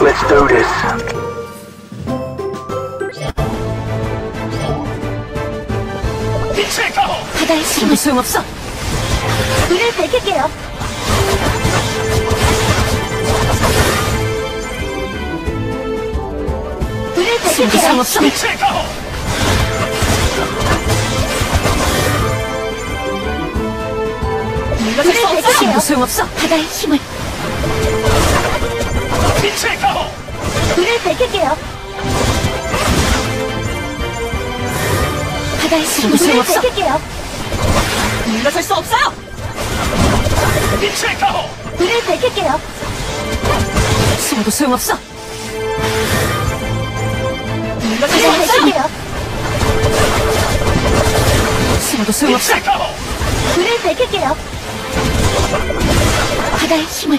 Let's do this. 바다에 실험을 소용없어! 물을 밝힐게요! 물을 밝힐게요! 소용없어! 바다의 힘을! 물을 밝힐게요! 바다의 실험을 소용없어! 물러설 수 없어요! 불을 밝힐게요! 숨어도 소용없어! 물러설 수 없어요! 숨어도 소용없어! 불을 밝힐게요! 바다의 힘을!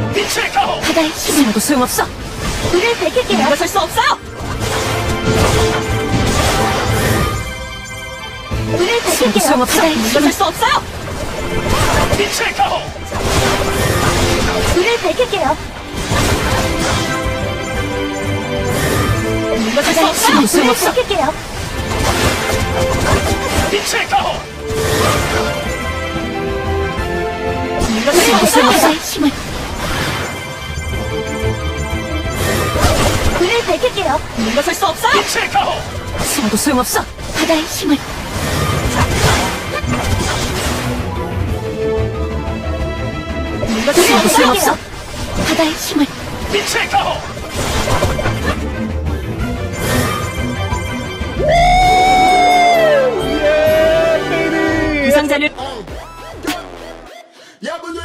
바다의 힘을! 숨어도 소용없어! 불을 밝힐게요! 물러설 수 없어요! 물을 밝힐게요! 바다의 힘을! 물을 밝힐게요! 바다의 힘을! 물을 밝힐게요! 바다의 힘을! 물을 밝힐게요! 물러설 수 없어! 숨어도 소용없어! 바다의 힘을! 숨어도 소용없어! 바다의 힘을! 부상자는